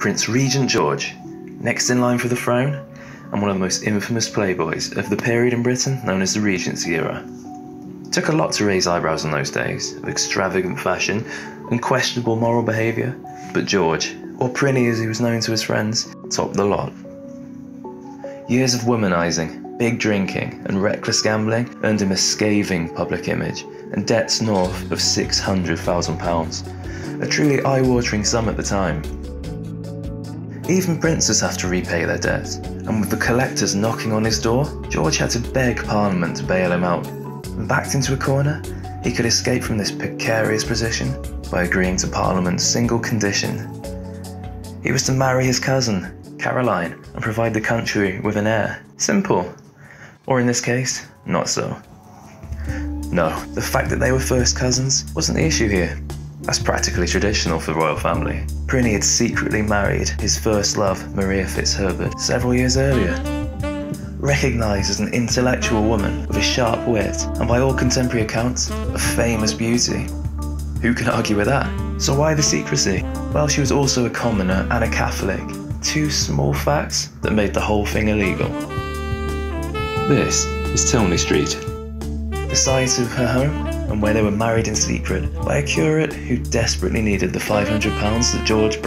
Prince Regent George, next in line for the throne, and one of the most infamous playboys of the period in Britain known as the Regency Era. It took a lot to raise eyebrows in those days, of extravagant fashion and questionable moral behaviour, but George, or Prinny as he was known to his friends, topped the lot. Years of womanising, big drinking and reckless gambling earned him a scathing public image and debts north of £600,000, a truly eye-watering sum at the time. Even princes have to repay their debts, and with the collectors knocking on his door, George had to beg Parliament to bail him out. Backed into a corner, he could escape from this precarious position by agreeing to Parliament's single condition. He was to marry his cousin, Caroline, and provide the country with an heir. Simple. Or in this case, not so. No, the fact that they were first cousins wasn't the issue here. That's practically traditional for the royal family. Prinny had secretly married his first love, Maria Fitzherbert, several years earlier. Recognised as an intellectual woman with a sharp wit, and by all contemporary accounts, a famous beauty. Who can argue with that? So why the secrecy? Well, she was also a commoner and a Catholic. Two small facts that made the whole thing illegal. This is Tilney Street. The site of her home, and where they were married in secret by a curate who desperately needed the £500 that George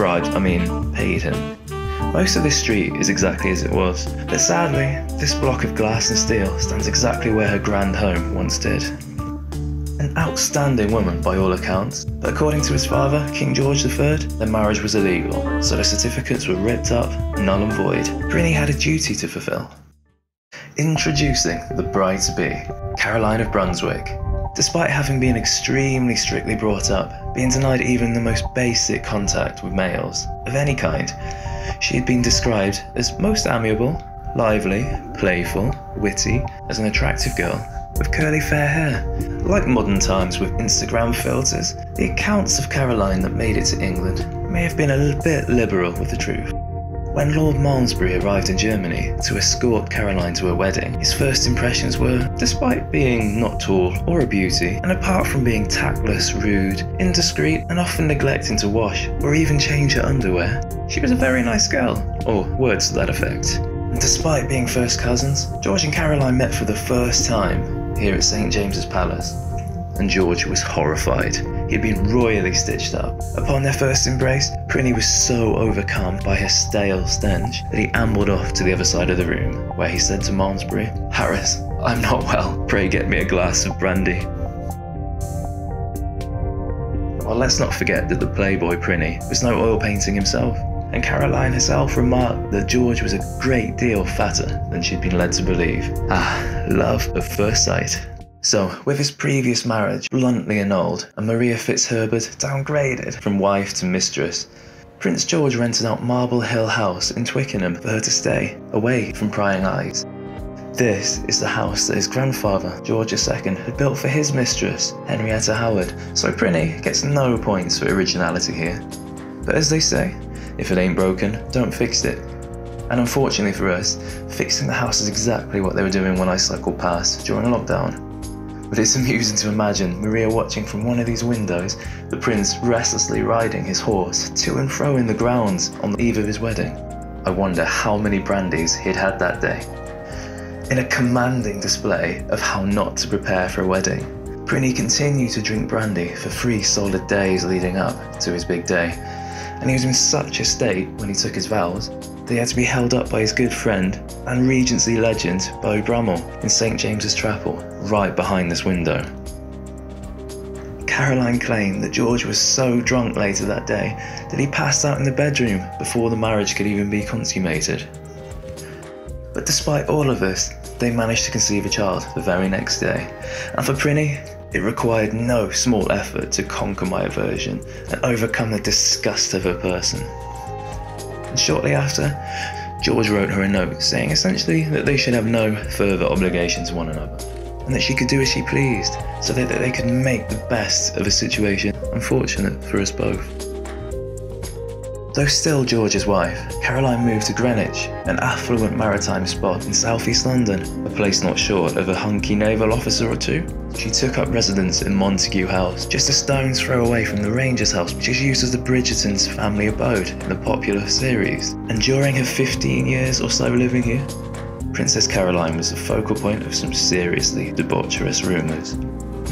paid him. Most of this street is exactly as it was, but sadly, this block of glass and steel stands exactly where her grand home once did. An outstanding woman by all accounts, but according to his father, King George III, their marriage was illegal, so the certificates were ripped up, null and void. Prinny had a duty to fulfil. Introducing the bride-to-be, Caroline of Brunswick. Despite having been extremely strictly brought up, being denied even the most basic contact with males of any kind, she had been described as most amiable, lively, playful, witty, as an attractive girl with curly fair hair. Like modern times with Instagram filters, the accounts of Caroline that made it to England may have been a little bit liberal with the truth. When Lord Malmesbury arrived in Germany to escort Caroline to her wedding, his first impressions were, despite being not tall or a beauty, and apart from being tactless, rude, indiscreet, and often neglecting to wash or even change her underwear, she was a very nice girl, or words to that effect. And despite being first cousins, George and Caroline met for the first time here at St James's Palace, and George was horrified. He'd been royally stitched up. Upon their first embrace, Prinny was so overcome by her stale stench that he ambled off to the other side of the room, where he said to Malmesbury, "Harris, I'm not well. Pray get me a glass of brandy." Well, let's not forget that the playboy Prinny was no oil painting himself, and Caroline herself remarked that George was a great deal fatter than she'd been led to believe. Ah, love at first sight. So, with his previous marriage bluntly annulled and Maria Fitzherbert downgraded from wife to mistress, Prince George rented out Marble Hill House in Twickenham for her to stay, away from prying eyes. This is the house that his grandfather, George II, had built for his mistress, Henrietta Howard, so Prinny gets no points for originality here. But as they say, if it ain't broken, don't fix it. And unfortunately for us, fixing the house is exactly what they were doing when I cycled past during lockdown. But it's amusing to imagine Maria watching from one of these windows, the prince restlessly riding his horse to and fro in the grounds on the eve of his wedding. I wonder how many brandies he'd had that day. In a commanding display of how not to prepare for a wedding, Prinny continued to drink brandy for 3 solid days leading up to his big day, and he was in such a state when he took his vows that he had to be held up by his good friend and Regency legend Beau Brummel in St James's Chapel, right behind this window. Caroline claimed that George was so drunk later that day that he passed out in the bedroom before the marriage could even be consummated. But despite all of this, they managed to conceive a child the very next day, and for Prinny, it required no small effort to conquer my aversion and overcome the disgust of her person. And shortly after, George wrote her a note saying essentially that they should have no further obligation to one another, and that she could do as she pleased, so that they could make the best of a situation unfortunate for us both. Though still George's wife, Caroline moved to Greenwich, an affluent maritime spot in southeast London, a place not short of a hunky naval officer or two. She took up residence in Montague House, just a stone's throw away from the Ranger's House, which is used as the Bridgerton's family abode in the popular series, and during her 15 years or so living here, Princess Caroline was the focal point of some seriously debaucherous rumours.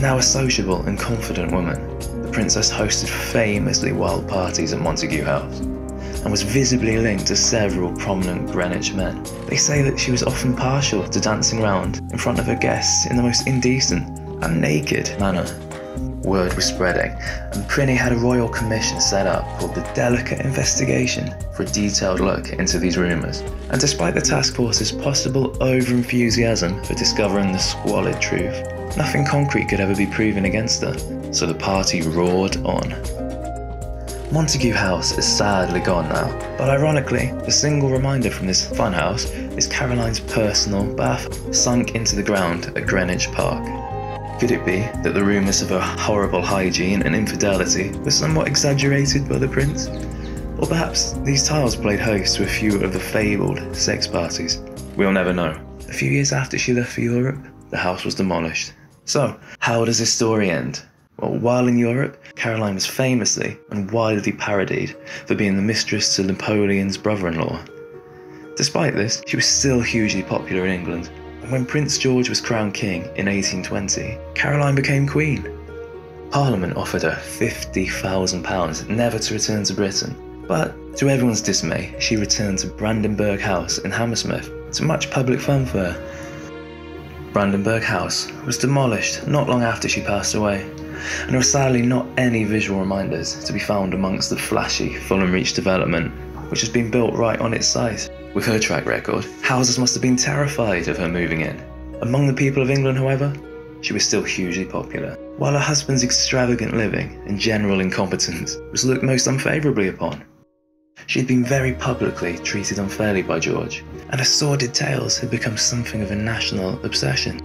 Now a sociable and confident woman, the princess hosted famously wild parties at Montague House, and was visibly linked to several prominent Greenwich men. They say that she was often partial to dancing round in front of her guests in the most indecent and naked manner. Word was spreading, and Prinny had a royal commission set up called the Delicate Investigation for a detailed look into these rumours, and despite the task force's possible over-enthusiasm for discovering the squalid truth, nothing concrete could ever be proven against her, so the party roared on. Montague House is sadly gone now, but ironically, the single reminder from this fun house is Caroline's personal bath, sunk into the ground at Greenwich Park. Could it be that the rumours of her horrible hygiene and infidelity were somewhat exaggerated by the prince? Or perhaps these tiles played host to a few of the fabled sex parties? We'll never know. A few years after she left for Europe, the house was demolished. So, how does this story end? Well, while in Europe, Caroline was famously and widely parodied for being the mistress to Napoleon's brother-in-law. Despite this, she was still hugely popular in England, and when Prince George was crowned king in 1820, Caroline became queen. Parliament offered her £50,000 never to return to Britain, but to everyone's dismay, she returned to Brandenburg House in Hammersmith to much public fanfare. Brandenburg House was demolished not long after she passed away, and there are sadly not any visual reminders to be found amongst the flashy Fulham Reach development, which has been built right on its site. With her track record, houses must have been terrified of her moving in. Among the people of England, however, she was still hugely popular, while her husband's extravagant living and general incompetence was looked most unfavourably upon. She had been very publicly treated unfairly by George, and her sordid tales had become something of a national obsession.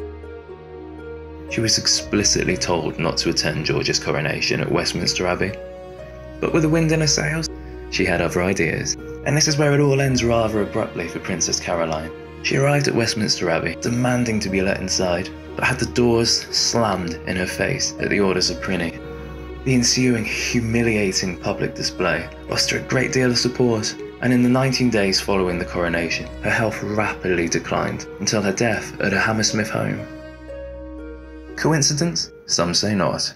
She was explicitly told not to attend George's coronation at Westminster Abbey, but with the wind in her sails, she had other ideas. And this is where it all ends rather abruptly for Princess Caroline. She arrived at Westminster Abbey, demanding to be let inside, but had the doors slammed in her face at the orders of Prinny. The ensuing humiliating public display lost her a great deal of support, and in the 19 days following the coronation, her health rapidly declined until her death at her Hammersmith home. Coincidence? Some say not.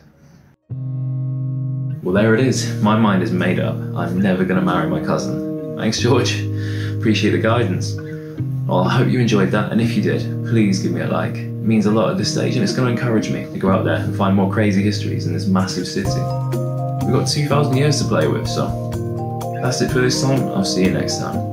Well, there it is. My mind is made up. I'm never going to marry my cousin. Thanks, George. Appreciate the guidance. Well, I hope you enjoyed that, and if you did, please give me a like. It means a lot at this stage, and it's going to encourage me to go out there and find more crazy histories in this massive city. We've got 2,000 years to play with, so that's it for this time. I'll see you next time.